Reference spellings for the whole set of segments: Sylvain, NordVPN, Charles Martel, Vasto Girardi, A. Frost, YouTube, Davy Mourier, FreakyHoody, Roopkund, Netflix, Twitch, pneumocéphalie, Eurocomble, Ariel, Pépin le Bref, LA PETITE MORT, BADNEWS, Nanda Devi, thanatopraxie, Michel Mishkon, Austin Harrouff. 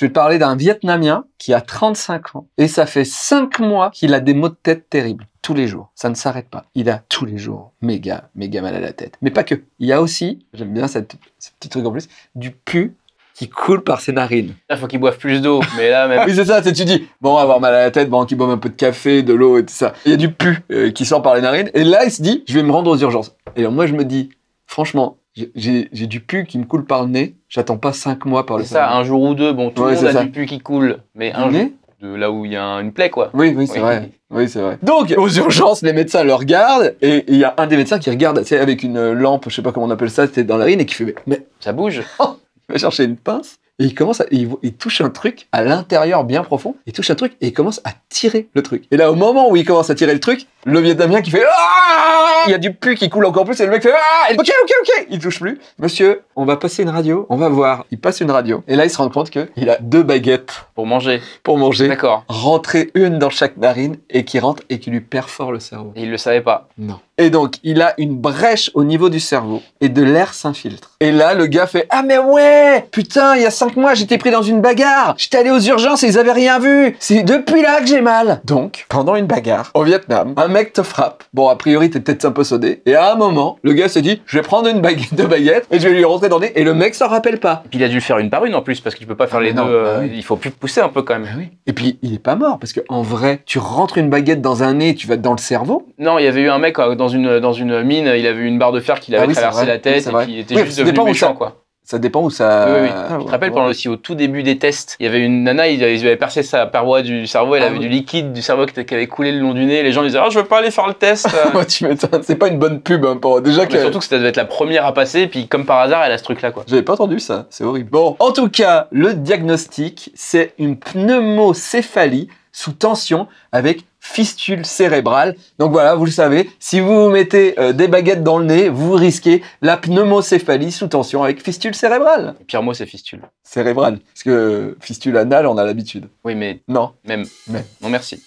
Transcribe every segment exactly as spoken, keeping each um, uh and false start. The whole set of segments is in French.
Je vais te parler d'un Vietnamien qui a trente-cinq ans et ça fait cinq mois qu'il a des maux de tête terribles. Tous les jours. Ça ne s'arrête pas. Il a tous les jours méga, méga mal à la tête. Mais pas que. Il y a aussi, j'aime bien cette, ce petit truc en plus, du pu qui coule par ses narines. Là, faut qu'il boive plus d'eau. Mais là, même. Oui, c'est ça. Tu dis, bon, avoir mal à la tête, bon, qu'il boive un peu de café, de l'eau et tout ça. Il y a du pu euh, qui sort par les narines. Et là, il se dit, je vais me rendre aux urgences. Et alors, moi, je me dis, franchement, j'ai du pu qui me coule par le nez. J'attends pas cinq mois par le nez. C'est ça, un jour ou deux. Bon, tout le ouais, monde a ça. Du pu qui coule. Mais un nez de là où il y a une plaie, quoi. Oui, oui, c'est oui. vrai. Oui, c'est vrai. Donc, aux urgences, les médecins le regardent, et il y a un des médecins qui regarde, tu sais, avec une lampe, je sais pas comment on appelle ça, c'était dans la rine, et qui fait, mais... ça bouge. Oh, il va chercher une pince, et il commence à... Il, il touche un truc à l'intérieur bien profond, il touche un truc, et il commence à tirer le truc. Et là, au moment où il commence à tirer le truc, le Vietnamien qui fait... Aaah! Il y a du pu qui coule encore plus, et le mec fait... Aaah! Et, ok, ok, ok. Il touche plus. Monsieur, on va passer une radio, on va voir. Il passe une radio, et là, il se rend compte qu'il a deux baguettes... Pour manger. Pour manger. D'accord. Rentrer une dans chaque narine et qui rentre et qui lui perfore le cerveau. Et il le savait pas. Non. Et donc, il a une brèche au niveau du cerveau et de l'air s'infiltre. Et là, le gars fait « Ah mais ouais, putain, il y a cinq mois, j'étais pris dans une bagarre. J'étais allé aux urgences et ils avaient rien vu. C'est depuis là que j'ai mal. » Donc, pendant une bagarre, au Vietnam, un mec te frappe. Bon, a priori, t'es peut-être un peu sodé. Et à un moment, le gars se dit « Je vais prendre une baguette de baguette et je vais lui rentrer dans le nez. » Et le mec s'en rappelle pas. Et puis, il a dû faire une par une en plus parce qu'il peut pas faire ah, les non, deux. Euh, bah oui. Il faut plus pousser. Un peu quand même. Oui. Et puis il est pas mort parce que en vrai, tu rentres une baguette dans un nez, tu vas dans le cerveau. Non, il y avait eu un mec dans une dans une mine, il avait eu une barre de fer qui l'avait ah oui, traversé la tête oui, et puis il était oui, juste devenu méchant ça... quoi. Ça dépend où ça... Oui, oui. Ah, je te rappelle, ouais, pendant aussi au tout début des tests, il y avait une nana, ils avaient percé sa paroi du cerveau, elle ah, avait oui. du liquide du cerveau qui avait coulé le long du nez, les gens disaient « Ah, oh, je veux pas aller faire le test !» Moi, tu m'étonnes, c'est pas une bonne pub, hein, pour... déjà que... Surtout que ça devait être la première à passer, puis comme par hasard, elle a ce truc-là, quoi. J'avais pas entendu ça, c'est horrible. Bon, en tout cas, le diagnostic, c'est une pneumocéphalie sous tension avec fistule cérébrale. Donc voilà, vous le savez, si vous vous mettez euh, des baguettes dans le nez, vous risquez la pneumocéphalie sous tension avec fistule cérébrale. Le pire mot, c'est fistule. Cérébrale. Parce que euh, fistule anale, on a l'habitude. Oui, mais... Non. Même. Même. Non, merci.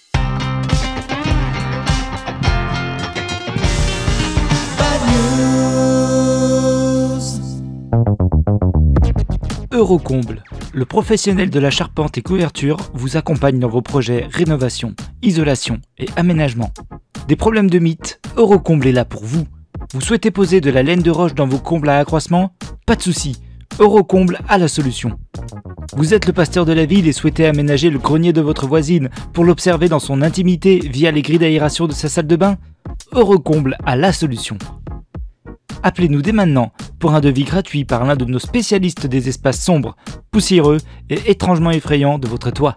Eurocomble, le professionnel de la charpente et couverture vous accompagne dans vos projets rénovation, isolation et aménagement. Des problèmes de mythes, Eurocomble est là pour vous. Vous souhaitez poser de la laine de roche dans vos combles à accroissement? Pas de souci, Eurocomble a la solution. Vous êtes le pasteur de la ville et souhaitez aménager le grenier de votre voisine pour l'observer dans son intimité via les grilles d'aération de sa salle de bain? Eurocomble a la solution. Appelez-nous dès maintenant pour un devis gratuit par l'un de nos spécialistes des espaces sombres, poussiéreux et étrangement effrayants de votre toit.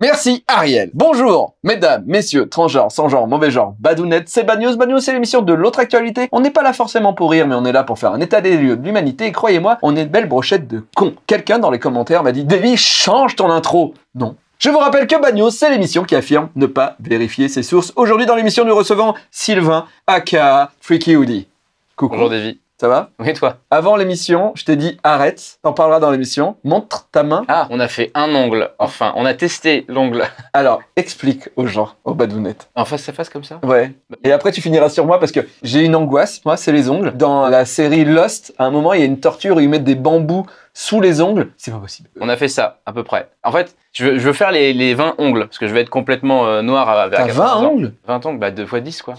Merci Ariel. Bonjour, mesdames, messieurs, transgenres, sans-genre, mauvais genre, badounettes, c'est BADNEWS. BADNEWS, c'est l'émission de l'autre actualité. On n'est pas là forcément pour rire, mais on est là pour faire un état des lieux de l'humanité. Et croyez-moi, on est une belle brochette de cons. Quelqu'un dans les commentaires m'a dit « Davy, change ton intro !» Non. Je vous rappelle que BADNEWS, c'est l'émission qui affirme ne pas vérifier ses sources. Aujourd'hui, dans l'émission, nous recevons Sylvain, aka FreakyHoody. Coucou. Bonjour, Davy. Ça va? Oui, toi? Avant l'émission, je t'ai dit arrête, t'en parleras dans l'émission. Montre ta main. Ah, on a fait un ongle, enfin, on a testé l'ongle. Alors, explique aux gens, aux badounettes. En face à face, comme ça? Ouais. Et après, tu finiras sur moi parce que j'ai une angoisse, moi, c'est les ongles. Dans la série Lost, à un moment, il y a une torture où ils mettent des bambous sous les ongles. C'est pas possible. On a fait ça, à peu près. En fait, Je veux, je veux faire les, les vingt ongles, parce que je vais être complètement euh, noir à, à T'as vingt ongles? vingt ongles, bah deux fois dix, quoi.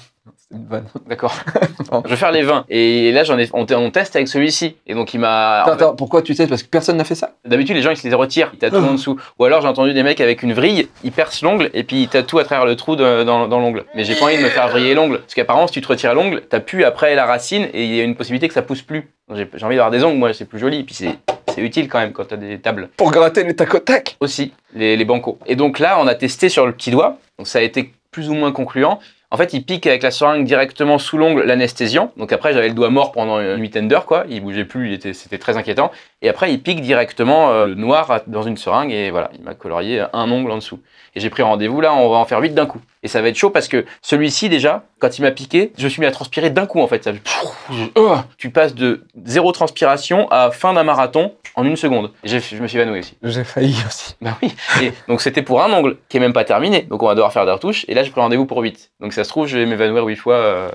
C'est une vanne. D'accord. Je vais faire les vingt. Et là, j'en ai, on, on teste avec celui-ci. Et donc, il m'a... Attends, attends, pourquoi tu testes? Parce que personne n'a fait ça. D'habitude, les gens, ils se les retirent. Ils tatouent en dessous. Ou alors, j'ai entendu des mecs avec une vrille, ils percent l'ongle, et puis ils tatouent à travers le trou de, dans, dans l'ongle. Mais j'ai pas envie de me faire vriller l'ongle. Parce qu'apparemment, si tu te retires l'ongle, t'as pu après la racine, et il y a une possibilité que ça pousse plus. J'ai envie d'avoir des ongles, moi, c'est plus joli. Puis c'est... C'est utile quand même quand t'as des tables. Pour gratter les tac-au-tac. Aussi, les, les bancos. Et donc là, on a testé sur le petit doigt. Donc ça a été plus ou moins concluant. En fait, il pique avec la seringue directement sous l'ongle l'anesthésiant. Donc après, j'avais le doigt mort pendant une huitaine d'heures, quoi. Il bougeait plus, c'était très inquiétant. Et après, il pique directement euh, le noir dans une seringue. Et voilà, il m'a colorié un ongle en dessous. Et j'ai pris rendez-vous, là, on va en faire huit d'un coup. Et ça va être chaud parce que celui-ci, déjà, quand il m'a piqué, je me suis mis à transpirer d'un coup, en fait. Ça... Tu passes de zéro transpiration à fin d'un marathon en une seconde. Et je me suis évanoui aussi. J'ai failli aussi. Bah oui. Et donc, c'était pour un ongle qui est même pas terminé. Donc, on va devoir faire des retouches. Et là, j'ai pris rendez-vous pour huit. Donc, ça Ça se trouve, je vais m'évanouir huit fois. Euh...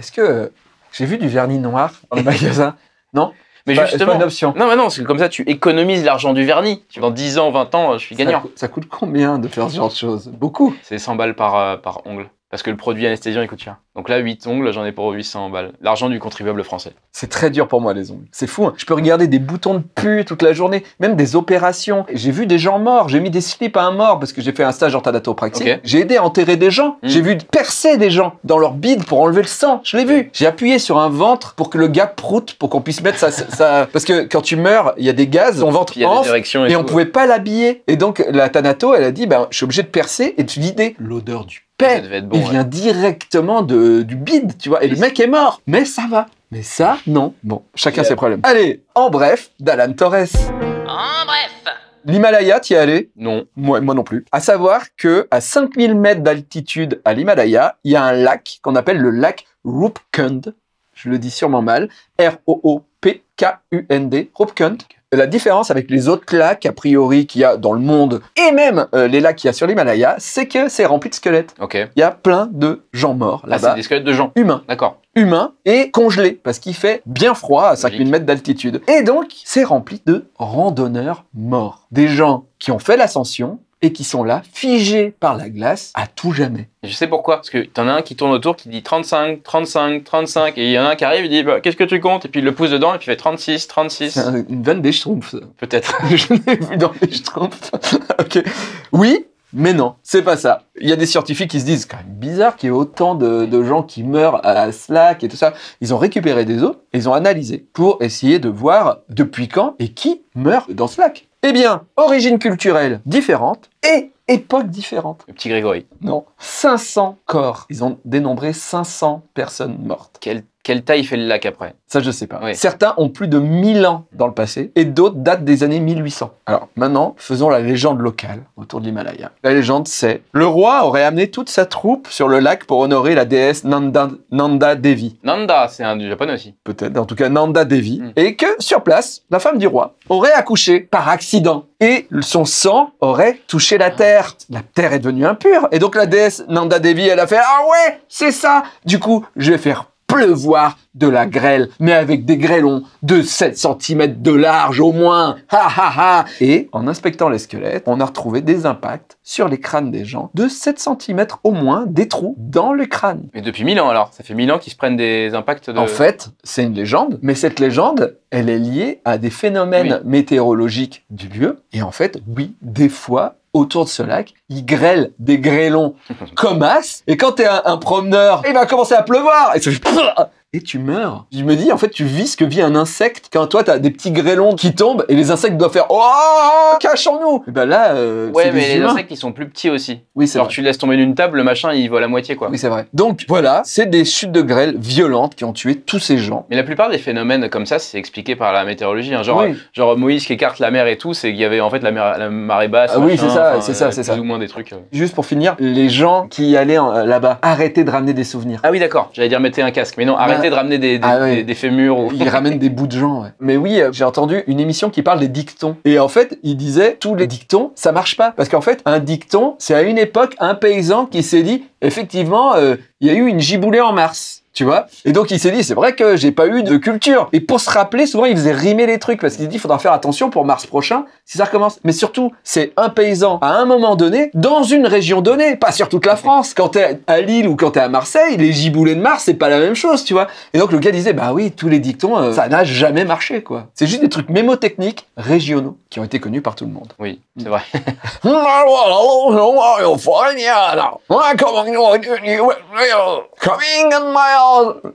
Est-ce que euh, j'ai vu du vernis noir dans le magasin? Non? Mais pas, justement, pas une option. Non, mais non, parce que comme ça, tu économises l'argent du vernis. Dans dix ans, vingt ans, je suis gagnant. Ça, co ça coûte combien de faire ce genre de choses? Beaucoup. C'est cent balles par, euh, par ongle. Parce que le produit anesthésiant, il coûte cher. Donc là, huit ongles, j'en ai pour huit cents balles. L'argent du contribuable français. C'est très dur pour moi, les ongles. C'est fou, hein. Je peux regarder des boutons de pu toute la journée, même des opérations. J'ai vu des gens morts. J'ai mis des slips à un mort parce que j'ai fait un stage en thanatopraxie. Okay. J'ai aidé à enterrer des gens. Mmh. J'ai vu percer des gens dans leur bide pour enlever le sang. Je l'ai vu. J'ai appuyé sur un ventre pour que le gars proute, pour qu'on puisse mettre sa, sa... Parce que quand tu meurs, il y a des gaz, ton ventre enfle et, et tout, on pouvait ouais. pas l'habiller. Et donc, la thanato, elle a dit, ben, je suis obligé de percer et de vider. L'odeur du pète, bon, il ouais. vient directement de, du bide, tu vois, et le mec est mort. Mais ça va. Mais ça, non. Bon, chacun ses problèmes. Allez, en bref, d'Alan Torres. En bref. L'Himalaya, t'y es allé? Non. Moi, moi non plus. À savoir que à cinq mille mètres d'altitude à l'Himalaya, il y a un lac qu'on appelle le lac Roopkund. Je le dis sûrement mal. R O O P K U N D. Roopkund. La différence avec les autres lacs, a priori, qu'il y a dans le monde, et même euh, les lacs qu'il y a sur l'Himalaya, c'est que c'est rempli de squelettes. Okay. Il y a plein de gens morts là-bas. Ah, c'est des squelettes de gens humains. D'accord. Humain et congelé, parce qu'il fait bien froid à cinq mille mètres d'altitude. Et donc, c'est rempli de randonneurs morts. Des gens qui ont fait l'ascension et qui sont là, figés par la glace à tout jamais. Je sais pourquoi, parce que t'en as un qui tourne autour, qui dit trente-cinq, trente-cinq, trente-cinq, et il y en a un qui arrive, il dit bah, qu'est-ce que tu comptes? Et puis il le pousse dedans, et puis il fait trente-six, trente-six. C'est un, une vanne des Schtroumpfs. Peut-être. Je l'ai vu dans les Schtroumpfs. Ok. Oui, mais non, c'est pas ça. Il y a des scientifiques qui se disent, c'est quand même bizarre qu'il y ait autant de, de gens qui meurent à Slack et tout ça. Ils ont récupéré des os, et ils ont analysé pour essayer de voir depuis quand et qui meurt dans Slack. Eh bien, origine culturelle différente et époque différente. Le petit Grégory. Non. cinq cents corps. Ils ont dénombré cinq cents personnes mortes. Quelle, quelle taille fait le lac après? Ça, je sais pas. Oui. Certains ont plus de mille ans dans le passé et d'autres datent des années mille huit cents. Alors maintenant, faisons la légende locale autour de l'Himalaya. La légende, c'est le roi aurait amené toute sa troupe sur le lac pour honorer la déesse Nanda, Nanda Devi. Nanda, c'est un du japonais aussi. Peut-être, en tout cas Nanda Devi. Mm. Et que, sur place, la femme du roi aurait accouché par accident et son sang aurait touché la terre. La terre est devenue impure. Et donc la déesse Nanda Devi, elle a fait « Ah ouais, c'est ça !» Du coup, je vais faire pleuvoir de la grêle, mais avec des grêlons de sept centimètres de large au moins. Ha ha ha. Et en inspectant les squelettes, on a retrouvé des impacts sur les crânes des gens de sept centimètres au moins, des trous dans le crâne. Mais depuis mille ans alors, ça fait mille ans qu'ils se prennent des impacts de... En fait, c'est une légende, mais cette légende, elle est liée à des phénomènes oui. météorologiques du lieu. Et en fait, oui, des fois, autour de ce lac, il grêle des grêlons comme as, et quand t'es un, un promeneur, il va commencer à pleuvoir, et ça fait... Et tu meurs. Je me dis, en fait, tu vis ce que vit un insecte. Quand toi, t'as des petits grêlons qui tombent et les insectes doivent faire « Oh, cachons-nous » Et ben là, euh, ouais, mais les humains. Insectes, ils sont plus petits aussi. Oui, c'est vrai. Alors tu laisses tomber d'une table, le machin, il vole à moitié, quoi. Oui, c'est vrai. Donc, voilà, c'est des chutes de grêle violentes qui ont tué tous ces gens. Mais la plupart des phénomènes comme ça, c'est expliqué par la météorologie. Hein. Genre, oui. genre Moïse qui écarte la mer et tout, c'est qu'il y avait en fait la, mer, la marée basse. Ah, machin, oui, c'est ça, c'est ça, c'est ça. Plus ou moins des trucs. Euh... Juste pour finir, les gens qui allaient là-bas, arrêtez de ramener des souvenirs. Ah oui, d'accord. J'allais dire mettez un casque, mais non, arrêtez. De ramener des, des, ah ouais. des, des fémurs. Ou... Ils ramènent des bouts de gens. Ouais. Mais oui, euh, j'ai entendu une émission qui parle des dictons. Et en fait, il disait, tous les dictons, ça marche pas. Parce qu'en fait, un dicton, c'est à une époque, un paysan qui s'est dit, effectivement, euh, il y a eu une giboulée en mars. Tu vois? Et donc, il s'est dit, c'est vrai que j'ai pas eu de culture. Et pour se rappeler, souvent, il faisait rimer les trucs parce qu'il dit, il faudra faire attention pour mars prochain si ça recommence. Mais surtout, c'est un paysan à un moment donné, dans une région donnée, pas sur toute la France. Quand t'es à Lille ou quand t'es à Marseille, les giboulées de mars, c'est pas la même chose, tu vois? Et donc, le gars disait, bah oui, tous les dictons, euh, ça n'a jamais marché, quoi. C'est juste des trucs mémotechniques régionaux qui ont été connus par tout le monde. Oui, c'est vrai.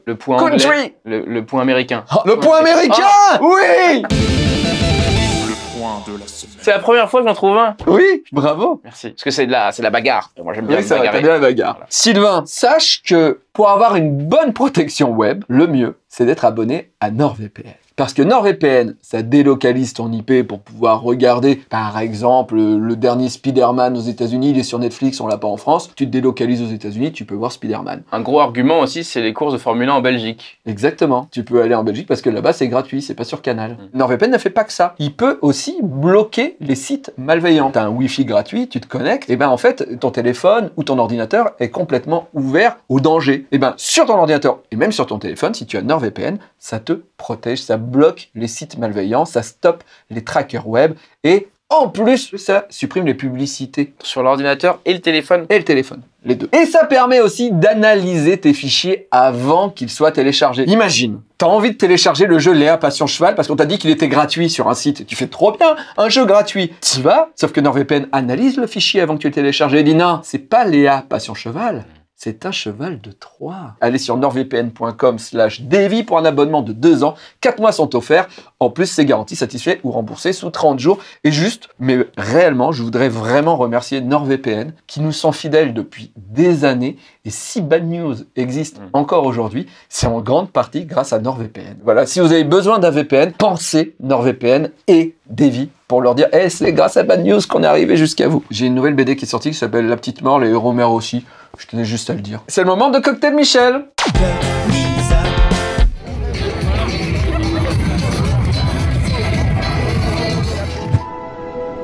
Le point anglais, le, le point américain. Oh, le point américain ah oui. Le point de la semaine. C'est la première fois que j'en trouve un. Oui, bravo. Merci. Parce que c'est de la, c'est la bagarre. Moi j'aime bien, oui, bien la bagarre. Voilà. Sylvain, sache que pour avoir une bonne protection web, le mieux, c'est d'être abonné à NordVPN. Parce que NordVPN, ça délocalise ton I P pour pouvoir regarder, par exemple, le dernier Spider-Man aux États-Unis, il est sur Netflix, on l'a pas en France. Tu te délocalises aux États-Unis, tu peux voir Spider-Man. Un gros argument aussi, c'est les courses de Formule un en Belgique. Exactement. Tu peux aller en Belgique parce que là-bas, c'est gratuit, c'est pas sur Canal. Mmh. NordVPN ne fait pas que ça. Il peut aussi bloquer les sites malveillants. T'as un Wi-Fi gratuit, tu te connectes, et ben en fait, ton téléphone ou ton ordinateur est complètement ouvert au danger. Et ben sur ton ordinateur et même sur ton téléphone, si tu as NordVPN, ça te protège, ça bloque bloque les sites malveillants, ça stoppe les trackers web et en plus, ça supprime les publicités. Sur l'ordinateur et le téléphone. Et le téléphone, les deux. Et ça permet aussi d'analyser tes fichiers avant qu'ils soient téléchargés. Imagine, t'as envie de télécharger le jeu Léa Passion Cheval parce qu'on t'a dit qu'il était gratuit sur un site. Tu fais trop bien, un jeu gratuit. Tu vas, sauf que NordVPN analyse le fichier avant que tu le télécharges. Et dit non, c'est pas Léa Passion Cheval. C'est un cheval de Troie. Allez sur nord v p n point com slash davy pour un abonnement de deux ans. quatre mois sont offerts. En plus, c'est garanti, satisfait ou remboursé sous trente jours. Et juste, mais réellement, je voudrais vraiment remercier NordVPN qui nous sont fidèles depuis des années. Et si Bad News existe encore aujourd'hui, c'est en grande partie grâce à NordVPN. Voilà, si vous avez besoin d'un V P N, pensez NordVPN et Davy pour leur dire « Hey, c'est grâce à Bad News qu'on est arrivé jusqu'à vous ». J'ai une nouvelle B D qui est sortie qui s'appelle « La petite mort, les héros mères aussi ». Je tenais juste à le dire. C'est le moment de Cocktail Michel.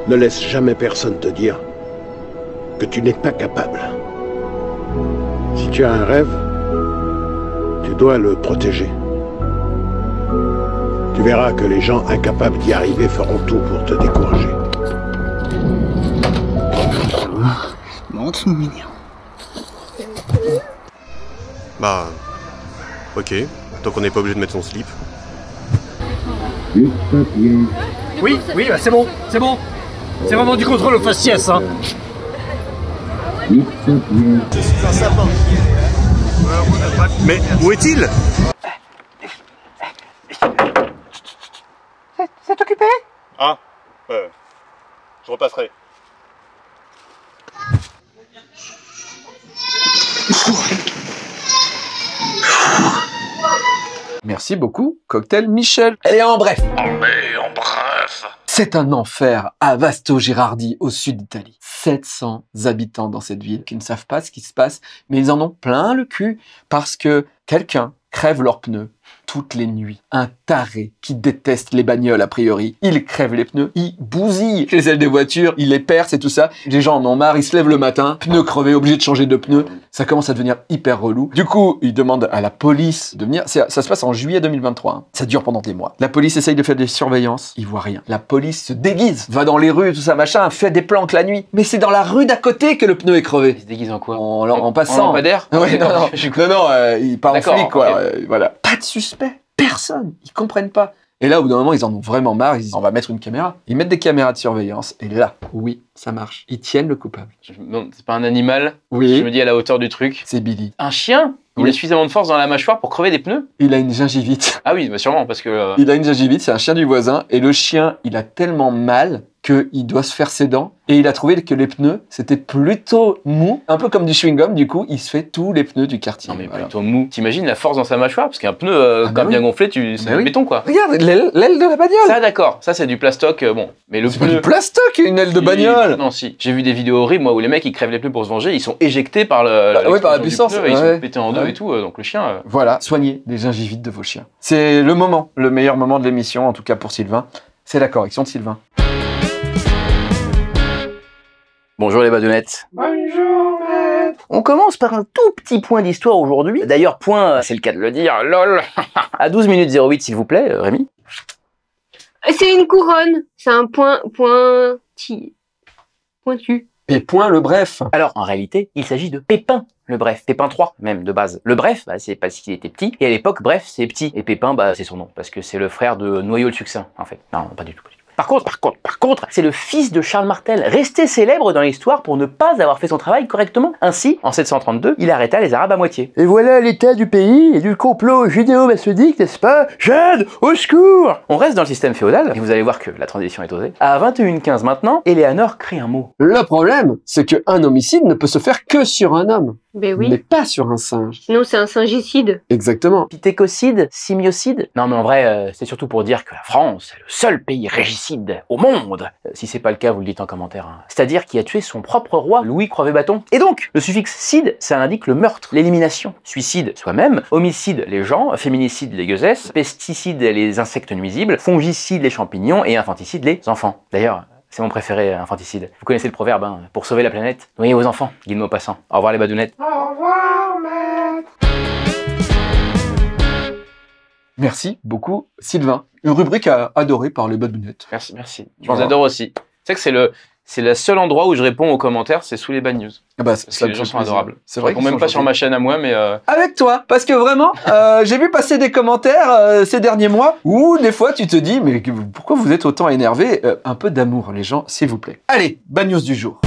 Ne laisse jamais personne te dire que tu n'es pas capable. Si tu as un rêve, tu dois le protéger. Tu verras que les gens incapables d'y arriver feront tout pour te décourager. Monte, mon mignon. Bah... Ok, tant qu'on n'est pas obligé de mettre son slip. Oui, oui, bah c'est bon, c'est bon. C'est vraiment du contrôle aux faciès, hein. Mais où est-il? C'est occupé? Ah, euh... je repasserai. Merci beaucoup, Cocktail Michel. Et en bref. Mais en bref. C'est un enfer à Vasto Girardi, au sud d'Italie. sept cents habitants dans cette ville qui ne savent pas ce qui se passe, mais ils en ont plein le cul parce que quelqu'un crève leurs pneus toutes les nuits. Un taré qui déteste les bagnoles, a priori. Il crève les pneus, il bousille les ailes des voitures, il les perce et tout ça. Les gens en ont marre, ils se lèvent le matin, pneus crevés, obligés de changer de pneus. Ça commence à devenir hyper relou. Du coup, ils demandent à la police de venir. Ça, ça se passe en juillet deux mille vingt-trois. Hein. Ça dure pendant des mois. La police essaye de faire des surveillances, ils voient rien. La police se déguise, va dans les rues, tout ça, machin, fait des planques la nuit. Mais c'est dans la rue d'à côté que le pneu est crevé. Ils se déguisent en quoi? En, en, en passant. En lampadaire? Ouais, non, non, je... non, non euh, ils partent en flic, quoi. Okay. Euh, voilà. Pas de suspect, personne, ils comprennent pas. Et là, au bout d'un moment, ils en ont vraiment marre, ils disent, on va mettre une caméra. Ils mettent des caméras de surveillance, et là, oui, ça marche. Ils tiennent le coupable. C'est pas un animal, oui. Je me dis à la hauteur du truc. C'est Billy. Un chien? Il oui. a suffisamment de force dans la mâchoire pour crever des pneus? Il a une gingivite. Ah oui, bah sûrement, parce que... Euh... Il a une gingivite, c'est un chien du voisin, et le chien, il a tellement mal qu'il doit se faire ses dents, et il a trouvé que les pneus, c'était plutôt mou, un peu comme du chewing-gum, du coup, il se fait tous les pneus du quartier. Non mais voilà. Plutôt mou. T'imagines la force dans sa mâchoire? Parce qu'un pneu, euh, ah, quand oui. bien gonflé, tu... c'est oui. béton, quoi. Regarde, l'aile de la bagnole. Ça, d'accord, ça c'est du plastoc, euh, bon. Mais le pneu... pas du plastoc, une aile de bagnole. Non, si. J'ai vu des vidéos horribles, moi, où les mecs, ils crèvent les pneus pour se venger, ils sont éjectés par le... Bah, oui, par la puissance. Pneu, ouais. Ils sont pétés en deux ouais. et tout, euh, donc le chien... Euh... Voilà, soignez les gingivites de vos chiens. C'est le moment, le meilleur moment de l'émission, en tout cas pour Sylvain. C'est la correction de Sylvain. Bonjour les badounettes. Bonjour maître. On commence par un tout petit point d'histoire aujourd'hui. D'ailleurs point, c'est le cas de le dire, lol. À douze minutes zéro huit s'il vous plaît, Rémi. C'est une couronne. C'est un point, point, ti, pointu. Pépin le Bref. Alors, en réalité, il s'agit de Pépin le Bref. Pépin trois, même, de base. Le Bref, bah, c'est parce qu'il était petit. Et à l'époque, Bref, c'est petit. Et Pépin, bah, c'est son nom. Parce que c'est le frère de Noyau le Succinct, en fait. Non, pas du tout. Par contre, par contre, par contre, c'est le fils de Charles Martel, resté célèbre dans l'histoire pour ne pas avoir fait son travail correctement. Ainsi, en sept cent trente-deux, il arrêta les Arabes à moitié. Et voilà l'état du pays et du complot judéo-maçonnique, n'est-ce pas? Jade, au secours! On reste dans le système féodal, et vous allez voir que la transition est osée. À vingt et une quinze maintenant, Éléanor crée un mot. Le problème, c'est qu'un homicide ne peut se faire que sur un homme. Ben oui. Mais pas sur un singe. Non, c'est un singicide. Exactement. Pithécocide, simiocide. Non, mais en vrai, euh, c'est surtout pour dire que la France est le seul pays régicide au monde. Euh, si c'est pas le cas, vous le dites en commentaire. Hein. C'est-à-dire qui a tué son propre roi, Louis Crevé-Bâton. Et donc, le suffixe cide, ça indique le meurtre, l'élimination. Suicide, soi-même. Homicide, les gens. Féminicide, les gueuses. Pesticide, les insectes nuisibles. Fongicide, les champignons. Et infanticide, les enfants. D'ailleurs... c'est mon préféré, infanticide. Vous connaissez le proverbe, hein, pour sauver la planète, noyez vos enfants. Guillemot au passant. Au revoir les badounettes. Au revoir, maître. Merci beaucoup, Sylvain. Une rubrique adorée par les badnounettes. Merci, merci. Je voilà. vous adore aussi. C'est que c'est le... C'est le seul endroit où je réponds aux commentaires, c'est sous les bad news. Ah bah, parce que les gens sont adorables. C'est vrai. Ils ne répondent même pas sur ma chaîne à moi, mais... Euh... Avec toi, parce que vraiment, euh, j'ai vu passer des commentaires euh, ces derniers mois où des fois tu te dis, mais pourquoi vous êtes autant énervé? euh, Un peu d'amour, les gens, s'il vous plaît. Allez, bad news du jour.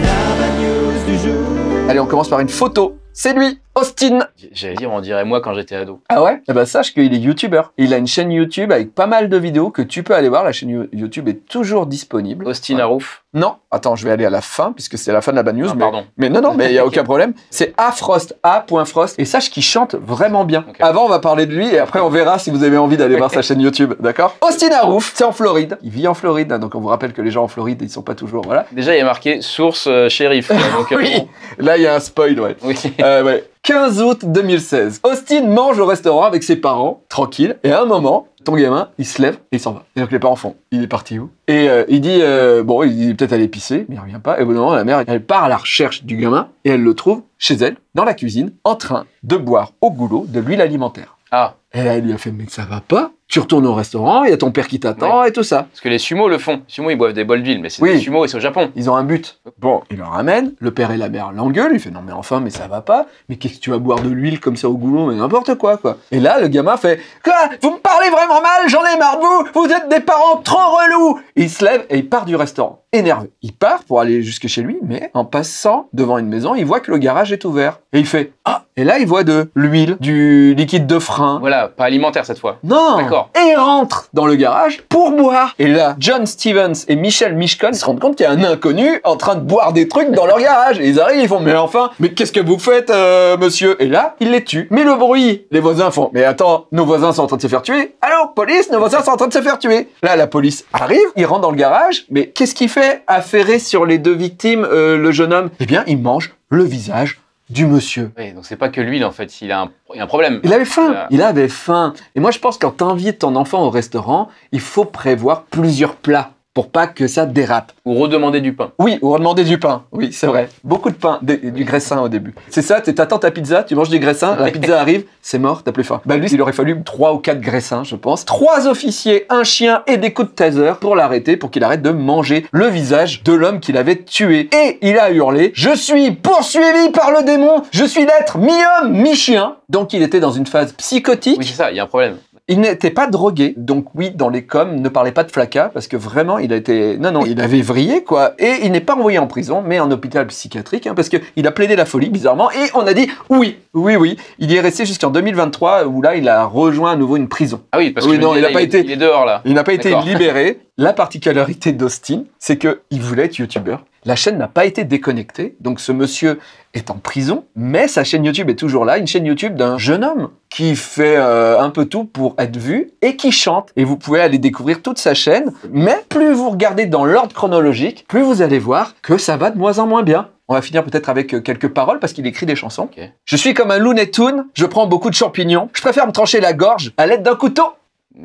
La bad news du jour. Allez, on commence par une photo. C'est lui, Austin. J'allais dire, on dirait moi quand j'étais ado. Ah ouais? Eh ben sache qu'il est youtubeur. Il a une chaîne YouTube avec pas mal de vidéos que tu peux aller voir. La chaîne YouTube est toujours disponible. Austin Harrouff. Ouais. Non, attends, je vais aller à la fin puisque c'est la fin de la bad news. Ah, mais, pardon. Mais non, non, mais il n'y a aucun problème. C'est A. Frost, A.Frost. Et sache qu'il chante vraiment bien. Okay. Avant, on va parler de lui et après, on verra si vous avez envie d'aller voir sa chaîne YouTube. D'accord? Austin Harrouff, c'est en Floride. Il vit en Floride. Hein, donc, on vous rappelle que les gens en Floride, ils sont pas toujours. Voilà. Déjà, il y a marqué source euh, shérif. Donc, oui. Bon. Là, il y a un spoil, ouais. Oui. Euh, ouais. quinze août deux mille seize, Austin mange au restaurant avec ses parents, tranquille, et à un moment, ton gamin, il se lève et il s'en va. Et donc les parents font, il est parti où? Et euh, il dit, euh, bon, il est peut-être allé pisser, mais il revient pas. Et au bout d'un moment, la mère, elle part à la recherche du gamin et elle le trouve chez elle, dans la cuisine, en train de boire au goulot de l'huile alimentaire. Ah. Et là, elle lui a fait, mais ça va pas? Tu retournes au restaurant, il y a ton père qui t'attend, ouais. Et tout ça. Parce que les sumo le font. Les sumo, ils boivent des bols d'huile, mais c'est oui. Des sumo et c'est au Japon. Ils ont un but. Bon, il leur ramène, le père et la mère l'engueulent, il fait non mais enfin, mais ça va pas, mais qu'est-ce que tu vas boire de l'huile comme ça au goulot, mais n'importe quoi, quoi. Et là, le gamin fait, quoi, vous me parlez vraiment mal, j'en ai marre de vous, vous êtes des parents trop relous. Il se lève et il part du restaurant, énervé. Il part pour aller jusque chez lui, mais en passant devant une maison, il voit que le garage est ouvert. Et il fait, ah, et là, il voit de l'huile, du liquide de frein. Voilà, pas alimentaire cette fois. Non. D'accord. Et rentre dans le garage pour boire. Et là, John Stevens et Michel Mishkon se rendent compte qu'il y a un inconnu en train de boire des trucs dans leur garage. Et ils arrivent, ils font, mais enfin, mais qu'est-ce que vous faites, euh, monsieur? Et là, il les tue. Mais le bruit, les voisins font, mais attends, nos voisins sont en train de se faire tuer. Alors, police, nos voisins sont en train de se faire tuer. Là, la police arrive, il rentre dans le garage, mais qu'est-ce qu'il fait? Affairé sur les deux victimes, euh, le jeune homme, eh bien, il mange le visage du monsieur. Oui, donc c'est pas que l'huile en fait, il a un, il a un problème. Il avait faim, il, a... il avait faim. Et moi je pense que quand t'invites ton enfant au restaurant, il faut prévoir plusieurs plats pour pas que ça dérape. Ou redemander du pain. Oui, ou redemander du pain. Oui, c'est vrai. Beaucoup de pain, des, du graissin au début. C'est ça, t'attends ta pizza, tu manges du graissin, la pizza arrive, c'est mort, t'as plus faim. Bah lui, il aurait fallu trois ou quatre graissins, je pense. Trois officiers, un chien et des coups de taser pour l'arrêter, pour qu'il arrête de manger le visage de l'homme qu'il avait tué. Et il a hurlé, je suis poursuivi par le démon, je suis l'être mi-homme, mi-chien. Donc il était dans une phase psychotique. Oui, c'est ça, il y a un problème. Il n'était pas drogué, donc oui, dans les coms, ne parlait pas de flacas, parce que vraiment, il a été... Non, non, il avait vrillé, quoi. Et il n'est pas envoyé en prison, mais en hôpital psychiatrique, hein, parce qu'il a plaidé la folie, bizarrement, et on a dit oui, oui, oui. Il y est resté jusqu'en deux mille vingt-trois, où là, il a rejoint à nouveau une prison. Ah oui, parce oui, que non, il n'a pas il été... Il est dehors, là. Il n'a pas été libéré. La particularité d'Austin, c'est qu'il voulait être youtubeur. La chaîne n'a pas été déconnectée, donc ce monsieur est en prison, mais sa chaîne YouTube est toujours là, une chaîne YouTube d'un jeune homme qui fait euh, un peu tout pour être vu et qui chante. Et vous pouvez aller découvrir toute sa chaîne, mais plus vous regardez dans l'ordre chronologique, plus vous allez voir que ça va de moins en moins bien. On va finir peut-être avec quelques paroles parce qu'il écrit des chansons. Okay. Je suis comme un Looney Tunes, je prends beaucoup de champignons, je préfère me trancher la gorge à l'aide d'un couteau.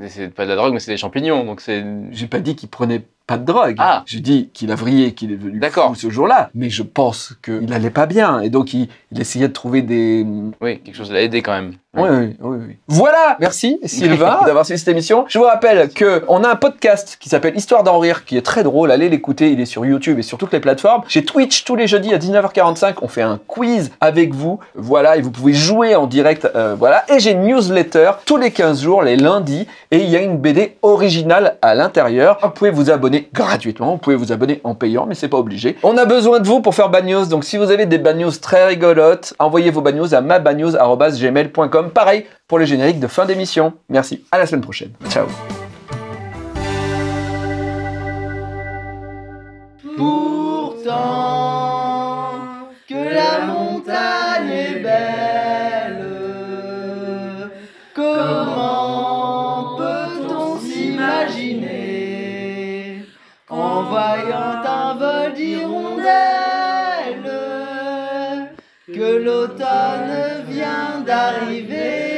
C'est pas de la drogue, mais c'est des champignons, donc c'est... J'ai pas dit qu'il prenait pas de drogue. Ah. J'ai dit qu'il a vrillé, qu'il est venu fou ce jour-là. Mais je pense qu'il allait pas bien. Et donc, il, il essayait de trouver des... Oui, quelque chose l'a aidé quand même. Oui, oui, oui, oui. Voilà. Merci, Sylvain, d'avoir suivi cette émission. Je vous rappelle qu'on a un podcast qui s'appelle Histoire d'en rire, qui est très drôle. Allez l'écouter. Il est sur YouTube et sur toutes les plateformes. Chez Twitch, tous les jeudis à dix-neuf heures quarante-cinq, on fait un quiz avec vous. Voilà. Et vous pouvez jouer en direct. Euh, voilà. Et j'ai une newsletter tous les quinze jours, les lundis. Et il y a une B D originale à l'intérieur. Vous pouvez vous abonner gratuitement. Vous pouvez vous abonner en payant, mais c'est pas obligé. On a besoin de vous pour faire bad news. Donc, si vous avez des bad news très rigolotes, envoyez vos bad news à ma bad news arobase gmail point com. Pareil pour les génériques de fin d'émission. Merci, à la semaine prochaine. Ciao. Pourtant que la montagne est belle, comment peut-on s'imaginer en voyant un vol d'hirondelle que l'automne vient d'arriver?